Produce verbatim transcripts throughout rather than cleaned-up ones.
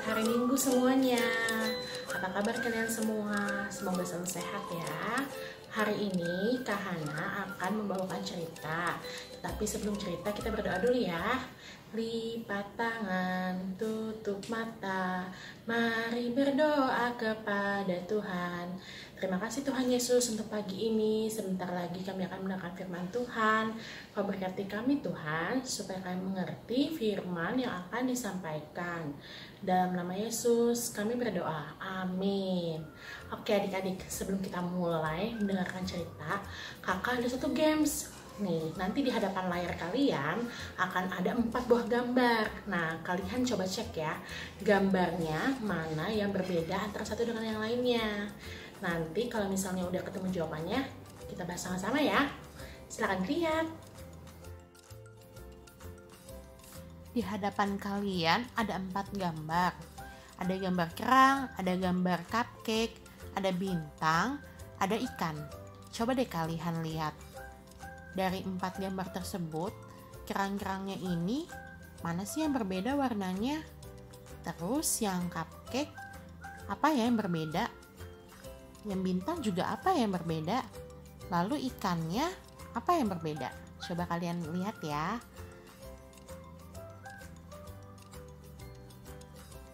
Selamat hari Minggu semuanya. Apa kabar kalian semua? Semoga selalu sehat ya. Hari ini Kak Hana akan membawakan cerita. Tapi sebelum cerita kita berdoa dulu ya. Lipat tangan, tutup mata. Mari berdoa kepada Tuhan. Terima kasih Tuhan Yesus untuk pagi ini. Sebentar lagi kami akan mendengarkan firman Tuhan. Kau berkati kami Tuhan, supaya kami mengerti firman yang akan disampaikan. Dalam nama Yesus kami berdoa, amin. Oke adik-adik, sebelum kita mulai mendengarkan cerita, kakak ada satu games. Nih, nanti di hadapan layar kalian akan ada empat buah gambar. Nah, kalian coba cek ya, gambarnya mana yang berbeda antara satu dengan yang lainnya. Nanti kalau misalnya udah ketemu jawabannya, kita bahas sama-sama ya. Silahkan lihat. Di hadapan kalian ada empat gambar. Ada gambar kerang, ada gambar cupcake, ada bintang, ada ikan. Coba deh kalian lihat. Dari empat gambar tersebut, kerang-kerangnya ini mana sih yang berbeda warnanya? Terus yang cupcake, apa ya yang berbeda? Yang bintang juga apa yang berbeda? Lalu ikannya apa yang berbeda? Coba kalian lihat ya.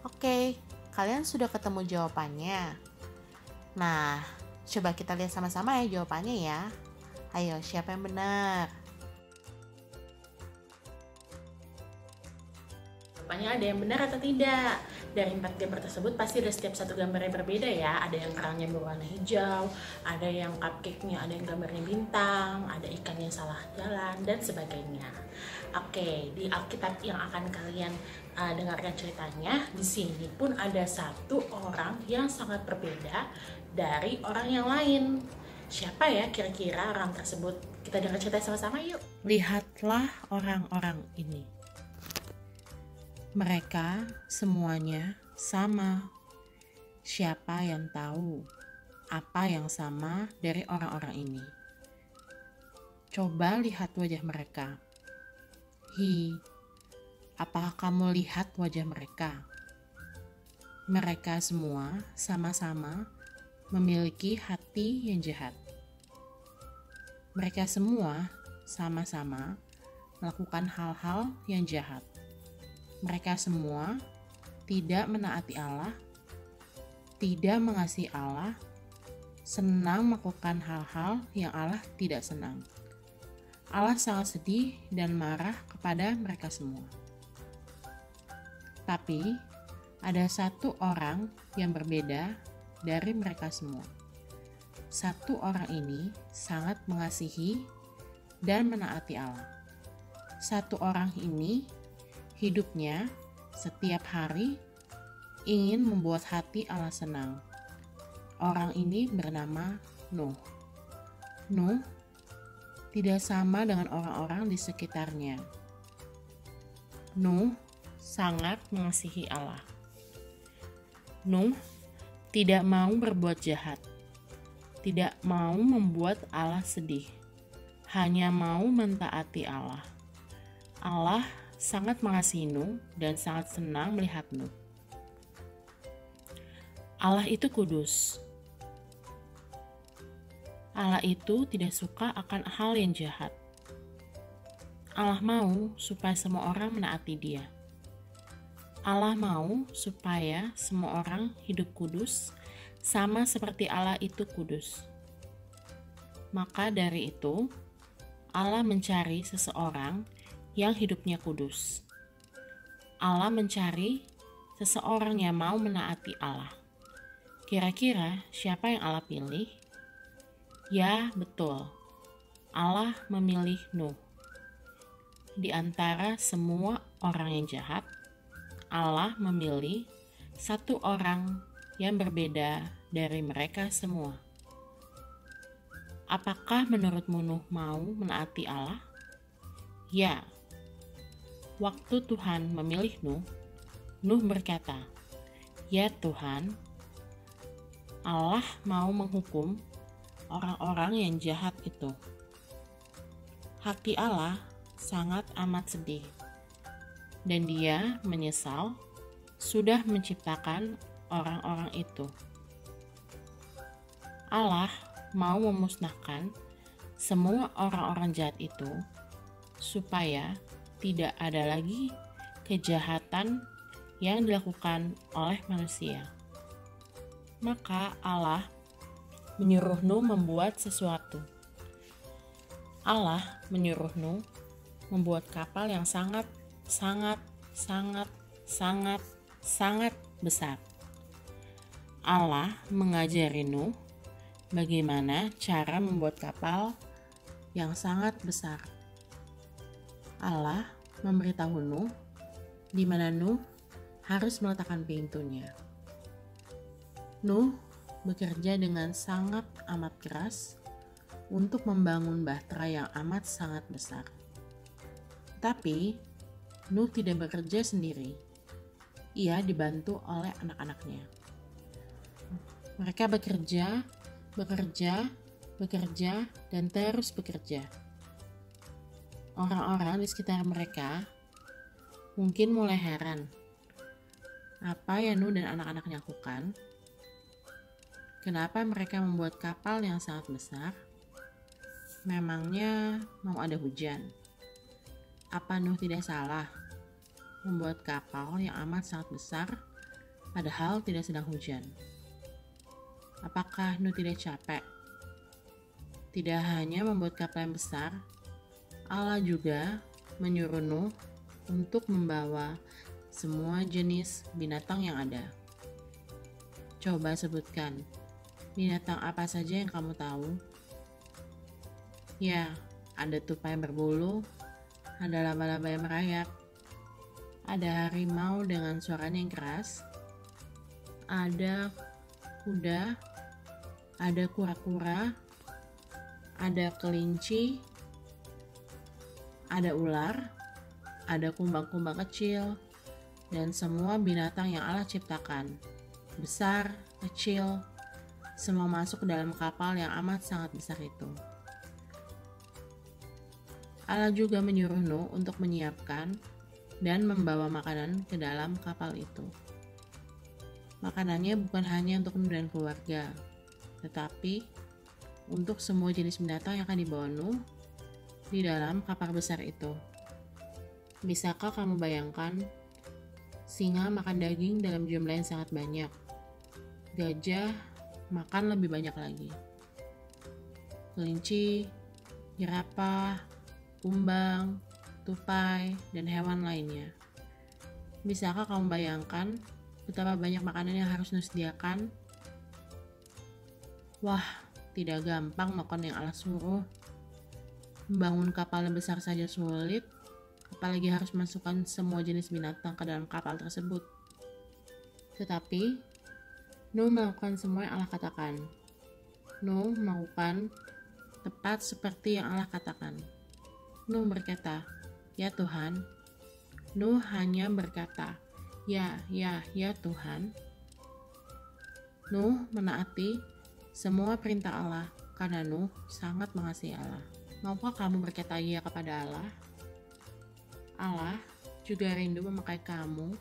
Oke, kalian sudah ketemu jawabannya. Nah, coba kita lihat sama-sama ya jawabannya ya. Ayo, siapa yang benar? Jawabannya ada yang benar atau tidak? Dari empat gambar tersebut pasti ada setiap satu gambarnya berbeda ya. Ada yang kerangnya berwarna hijau, ada yang cupcake-nya, ada yang gambarnya bintang, ada ikannya salah jalan, dan sebagainya. Oke, di Alkitab yang akan kalian uh, dengarkan ceritanya, di sini pun ada satu orang yang sangat berbeda dari orang yang lain. Siapa ya kira-kira orang tersebut? Kita dengar cerita sama-sama yuk. Lihatlah orang-orang ini. Mereka semuanya sama. Siapa yang tahu apa yang sama dari orang-orang ini? Coba lihat wajah mereka. Hi, apakah kamu lihat wajah mereka? Mereka semua sama-sama memiliki hati yang jahat. Mereka semua sama-sama melakukan hal-hal yang jahat. Mereka semua tidak menaati Allah, tidak mengasihi Allah, senang melakukan hal-hal yang Allah tidak senang. Allah sangat sedih dan marah kepada mereka semua. Tapi ada satu orang yang berbeda dari mereka semua. Satu orang ini sangat mengasihi dan menaati Allah. Satu orang ini hidupnya setiap hari ingin membuat hati Allah senang. Orang ini bernama Nuh. Nuh tidak sama dengan orang-orang di sekitarnya. Nuh sangat mengasihi Allah. Nuh tidak mau berbuat jahat. Tidak mau membuat Allah sedih. Hanya mau mentaati Allah. Allah sangat mengasihi Nuh dan sangat senang melihat Nuh. Allah itu kudus. Allah itu tidak suka akan hal yang jahat. Allah mau supaya semua orang menaati Dia. Allah mau supaya semua orang hidup kudus, sama seperti Allah itu kudus. Maka dari itu, Allah mencari seseorang yang hidupnya kudus. Allah mencari seseorang yang mau menaati Allah. Kira-kira siapa yang Allah pilih? Ya, betul. Allah memilih Nuh. Di antara semua orang yang jahat, Allah memilih satu orang yang berbeda dari mereka semua. Apakah menurutmu Nuh mau menaati Allah? Ya. Waktu Tuhan memilih Nuh, Nuh berkata, "Ya Tuhan, Allah mau menghukum orang-orang yang jahat itu." Hati Allah sangat amat sedih, dan Dia menyesal sudah menciptakan orang-orang itu. Allah mau memusnahkan semua orang-orang jahat itu supaya tidak ada lagi kejahatan yang dilakukan oleh manusia. Maka Allah menyuruh Nuh membuat sesuatu. Allah menyuruh Nuh membuat kapal yang sangat, sangat, sangat, sangat, sangat besar. Allah mengajari Nuh bagaimana cara membuat kapal yang sangat besar. Allah memberitahu Nuh di mana Nuh harus meletakkan pintunya. Nuh bekerja dengan sangat amat keras untuk membangun bahtera yang amat sangat besar. Tapi Nuh tidak bekerja sendiri. Ia dibantu oleh anak-anaknya. Mereka bekerja, bekerja, bekerja, dan terus bekerja. Orang-orang di sekitar mereka mungkin mulai heran apa yang Nuh dan anak-anaknya lakukan. Kenapa mereka membuat kapal yang sangat besar? Memangnya mau ada hujan? Apa Nuh tidak salah membuat kapal yang amat sangat besar padahal tidak sedang hujan? Apakah Nuh tidak capek? Tidak hanya membuat kapal yang besar, Allah juga menyuruh Nuh untuk membawa semua jenis binatang yang ada. Coba sebutkan, binatang apa saja yang kamu tahu? Ya, ada tupai yang berbulu, ada laba-laba yang merayap, ada harimau dengan suaranya yang keras, ada kuda, ada kura-kura, ada kelinci, ada ular, ada kumbang-kumbang kecil, dan semua binatang yang Allah ciptakan, besar, kecil, semua masuk ke dalam kapal yang amat sangat besar itu. Allah juga menyuruh Nuh untuk menyiapkan dan membawa makanan ke dalam kapal itu. Makanannya bukan hanya untuk Nuh dan keluarga, tetapi untuk semua jenis binatang yang akan dibawa Nuh di dalam kapal besar itu. Bisakah kamu bayangkan? Singa makan daging dalam jumlah yang sangat banyak. Gajah makan lebih banyak lagi. Kelinci, jerapah, kumbang, tupai, dan hewan lainnya. Bisakah kamu bayangkan betapa banyak makanan yang harus Nuh sediakan? Wah, tidak gampang makan yang Allah suruh. Membangun kapal yang besar saja sulit, apalagi harus masukkan semua jenis binatang ke dalam kapal tersebut. Tetapi Nuh melakukan semua yang Allah katakan. Nuh melakukan tepat seperti yang Allah katakan. Nuh berkata, "Ya Tuhan." Nuh hanya berkata, "Ya, ya, ya Tuhan." Nuh menaati semua perintah Allah karena Nuh sangat mengasihi Allah. Maukah kamu berkata ya kepada Allah? Allah juga rindu memakai kamu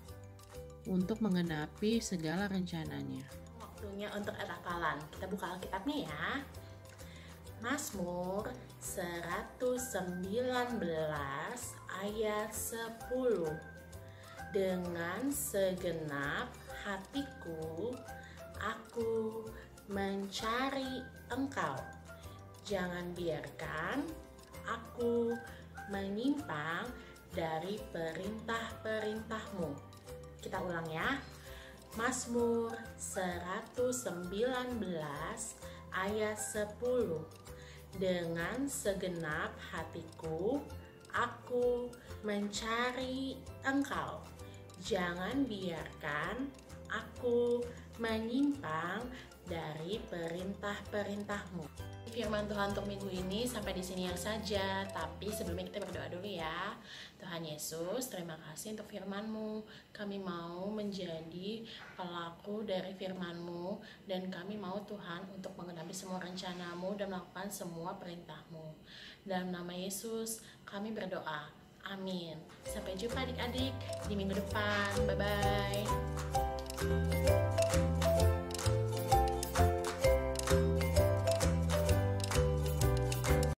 untuk menggenapi segala rencananya. Waktunya untuk atakalan. Kita buka Alkitabnya ya. Mazmur seratus sembilan belas ayat sepuluh. Dengan segenap hatiku aku mencari Engkau. Jangan biarkan aku menyimpang dari perintah-perintah-Mu. Kita ulang ya. Mazmur seratus sembilan belas ayat sepuluh. Dengan segenap hatiku aku mencari Engkau. Jangan biarkan aku menyimpang dari perintah-perintah-Mu. Firman Tuhan untuk minggu ini sampai di sini ya saja. Tapi sebelumnya kita berdoa dulu ya. Tuhan Yesus, terima kasih untuk firman-Mu. Kami mau menjadi pelaku dari firman-Mu, dan kami mau Tuhan untuk menggenapi semua rencana-Mu dan melakukan semua perintah-Mu. Dalam nama Yesus kami berdoa. Amin. Sampai jumpa adik-adik di minggu depan. Bye-bye.